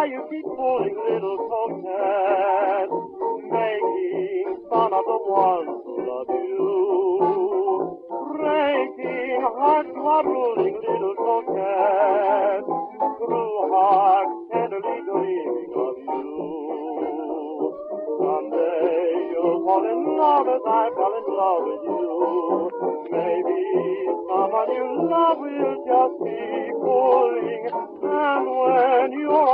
why you keep fooling little Coquette, making fun of the ones who love you, breaking hearts who are ruling little Coquette, through hearts tenderly dreaming of you. Someday you'll fall in love as I fell in love with you. Maybe someone you love will just be fooling, and when you're